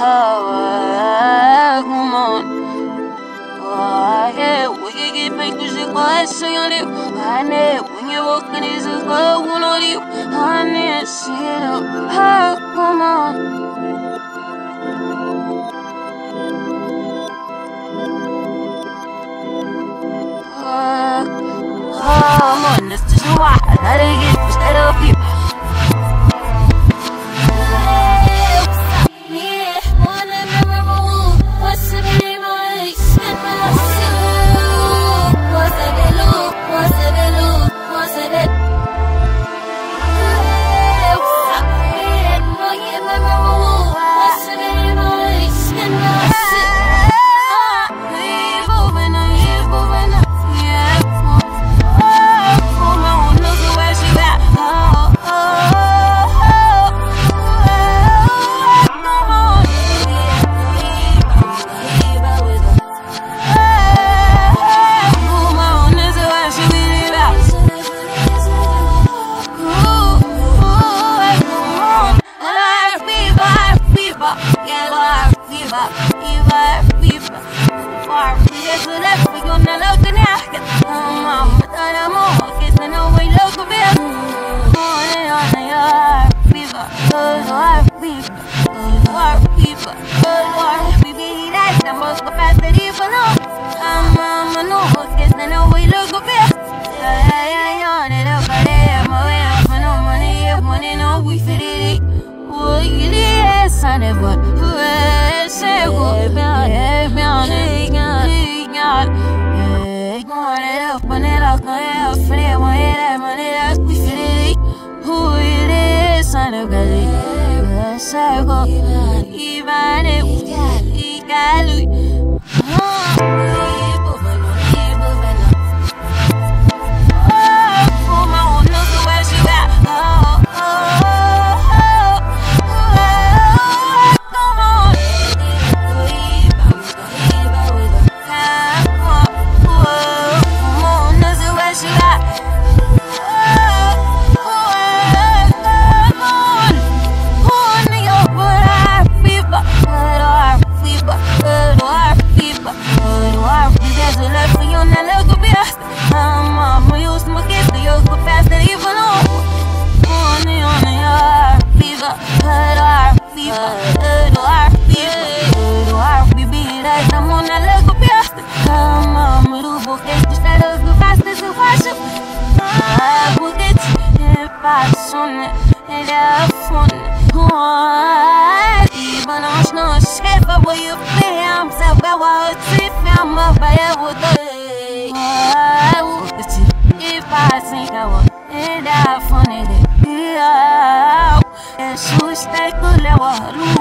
Come on, this is why I gotta get instead of people. Wow.